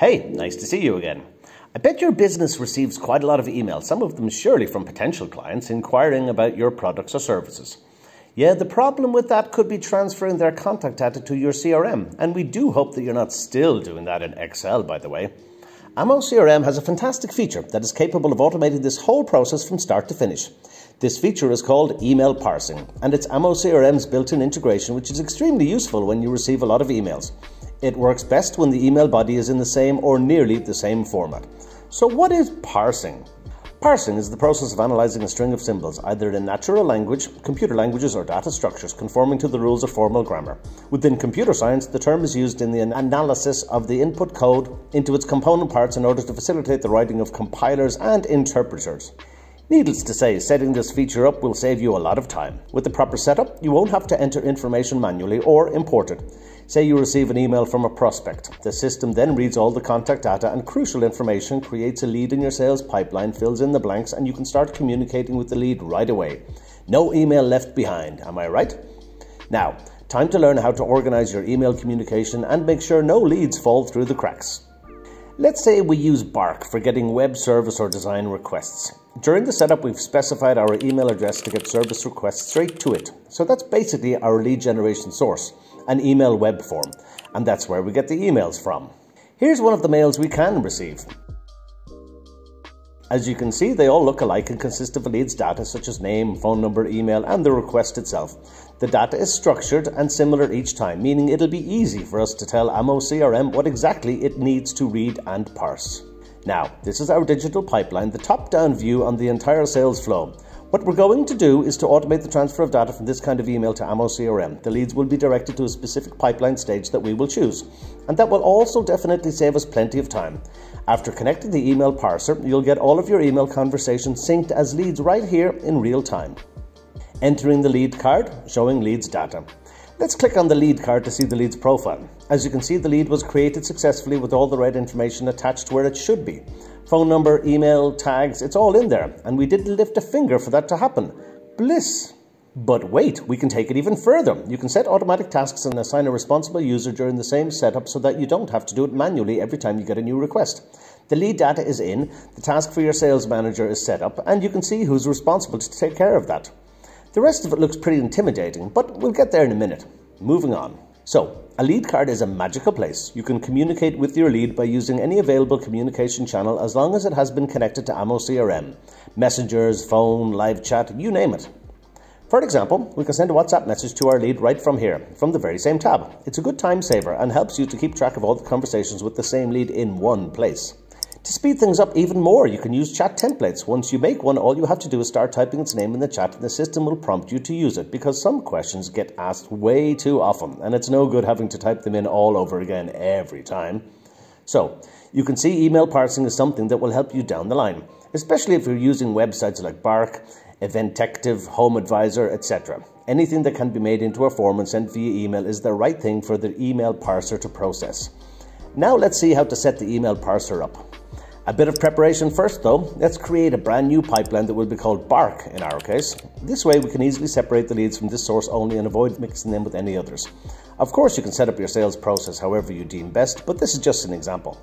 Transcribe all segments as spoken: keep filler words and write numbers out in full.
Hey, nice to see you again. I bet your business receives quite a lot of emails, some of them surely from potential clients inquiring about your products or services. Yeah, the problem with that could be transferring their contact data to your C R M, and we do hope that you're not still doing that in Excel, by the way. AmoCRM has a fantastic feature that is capable of automating this whole process from start to finish. This feature is called email parsing, and it's AmoCRM's built-in integration, which is extremely useful when you receive a lot of emails. It works best when the email body is in the same or nearly the same format. So what is parsing? Parsing is the process of analyzing a string of symbols, either in natural language, computer languages, or data structures, conforming to the rules of formal grammar. Within computer science, the term is used in the analysis of the input code into its component parts in order to facilitate the writing of compilers and interpreters. Needless to say, setting this feature up will save you a lot of time. With the proper setup, you won't have to enter information manually or import it. Say you receive an email from a prospect. The system then reads all the contact data and crucial information, creates a lead in your sales pipeline, fills in the blanks, and you can start communicating with the lead right away. No email left behind, am I right? Now, time to learn how to organize your email communication and make sure no leads fall through the cracks. Let's say we use Bark for getting web service or design requests. During the setup, we've specified our email address to get service requests straight to it. So that's basically our lead generation source, an email web form. And that's where we get the emails from. Here's one of the mails we can receive. As you can see, they all look alike and consist of a lead's data such as name, phone number, email, and the request itself. The data is structured and similar each time, meaning it'll be easy for us to tell AmoCRM what exactly it needs to read and parse. Now, this is our digital pipeline, the top-down view on the entire sales flow. What we're going to do is to automate the transfer of data from this kind of email to AmoCRM. The leads will be directed to a specific pipeline stage that we will choose. And that will also definitely save us plenty of time. After connecting the email parser, you'll get all of your email conversations synced as leads right here in real time. Entering the lead card, showing leads data. Let's click on the lead card to see the lead's profile. As you can see, the lead was created successfully with all the right information attached where it should be. Phone number, email, tags, it's all in there, and we didn't lift a finger for that to happen. Bliss! But wait, we can take it even further. You can set automatic tasks and assign a responsible user during the same setup so that you don't have to do it manually every time you get a new request. The lead data is in, the task for your sales manager is set up, and you can see who's responsible to take care of that. The rest of it looks pretty intimidating, but we'll get there in a minute. Moving on. So, a lead card is a magical place. You can communicate with your lead by using any available communication channel as long as it has been connected to AmoCRM. Messengers, phone, live chat, you name it. For example, we can send a WhatsApp message to our lead right from here, from the very same tab. It's a good time saver and helps you to keep track of all the conversations with the same lead in one place. To speed things up even more, you can use chat templates. Once you make one, all you have to do is start typing its name in the chat and the system will prompt you to use it, because some questions get asked way too often and it's no good having to type them in all over again every time. So, you can see email parsing is something that will help you down the line, especially if you're using websites like Bark, Eventective, Home Advisor, et cetera. Anything that can be made into a form and sent via email is the right thing for the email parser to process. Now let's see how to set the email parser up. A bit of preparation first though. Let's create a brand new pipeline that will be called Bark in our case. This way we can easily separate the leads from this source only and avoid mixing them with any others. Of course you can set up your sales process however you deem best, but this is just an example.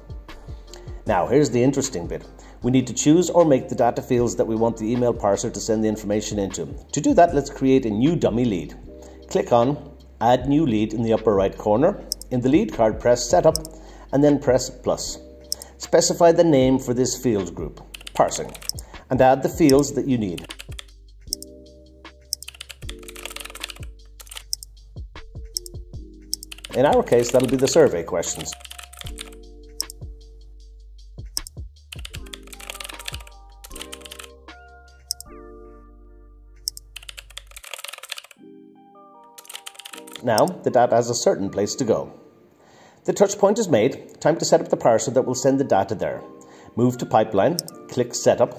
Now here's the interesting bit. We need to choose or make the data fields that we want the email parser to send the information into. To do that, let's create a new dummy lead. Click on Add New Lead in the upper right corner. In the lead card, press Setup and then press plus. Specify the name for this field group, parsing, and add the fields that you need. In our case, that'll be the survey questions. Now, the data has a certain place to go. The touch point is made, time to set up the parser that will send the data there. Move to pipeline, click setup,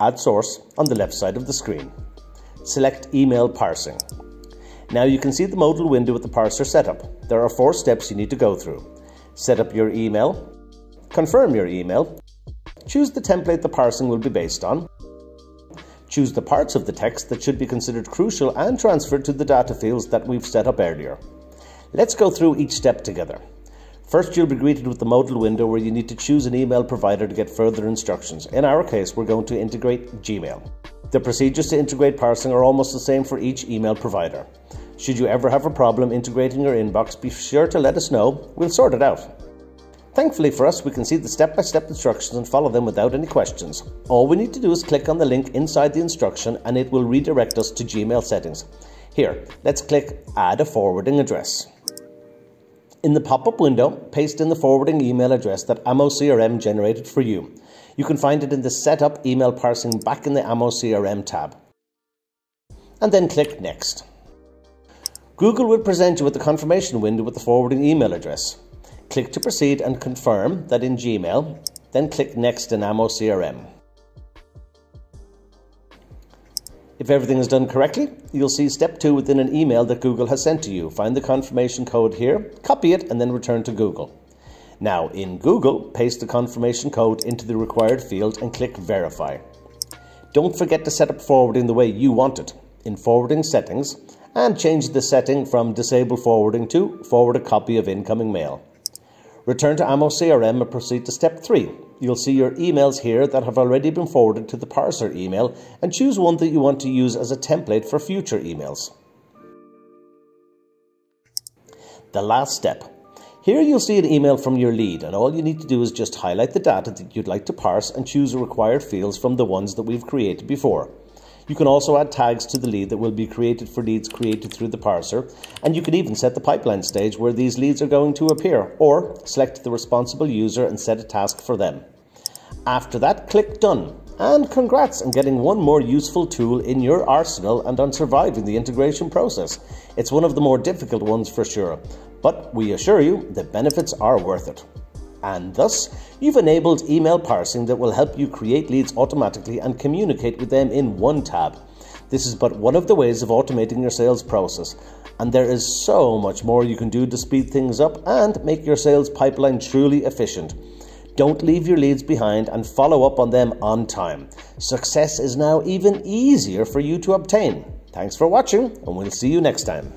add source on the left side of the screen. Select email parsing. Now you can see the modal window with the parser setup. There are four steps you need to go through. Set up your email, confirm your email, choose the template the parsing will be based on, choose the parts of the text that should be considered crucial and transferred to the data fields that we've set up earlier. Let's go through each step together. First, you'll be greeted with the modal window where you need to choose an email provider to get further instructions. In our case, we're going to integrate Gmail. The procedures to integrate parsing are almost the same for each email provider. Should you ever have a problem integrating your inbox, be sure to let us know. We'll sort it out. Thankfully for us, we can see the step-by-step instructions and follow them without any questions. All we need to do is click on the link inside the instruction and it will redirect us to Gmail settings. Here, let's click Add a Forwarding Address. In the pop-up window, paste in the forwarding email address that AmoCRM generated for you. You can find it in the Setup Email Parsing back in the AmoCRM tab. And then click Next. Google will present you with the confirmation window with the forwarding email address. Click to proceed and confirm that in Gmail, then click Next in AmoCRM. If everything is done correctly, you'll see step two within an email that Google has sent to you. Find the confirmation code here, copy it, and then return to Google. Now, in Google, paste the confirmation code into the required field and click Verify. Don't forget to set up forwarding the way you want it, in Forwarding Settings, and change the setting from Disable Forwarding to Forward a Copy of Incoming Mail. Return to AmoCRM and proceed to step three. You'll see your emails here that have already been forwarded to the parser email and choose one that you want to use as a template for future emails. The last step. Here you'll see an email from your lead, and all you need to do is just highlight the data that you'd like to parse and choose the required fields from the ones that we've created before. You can also add tags to the lead that will be created for leads created through the parser, and you can even set the pipeline stage where these leads are going to appear, or select the responsible user and set a task for them. After that, click Done, and congrats on getting one more useful tool in your arsenal and on surviving the integration process. It's one of the more difficult ones for sure, but we assure you the benefits are worth it. And thus, you've enabled email parsing that will help you create leads automatically and communicate with them in one tab. This is but one of the ways of automating your sales process, and there is so much more you can do to speed things up and make your sales pipeline truly efficient. Don't leave your leads behind and follow up on them on time. Success is now even easier for you to obtain. Thanks for watching, and we'll see you next time.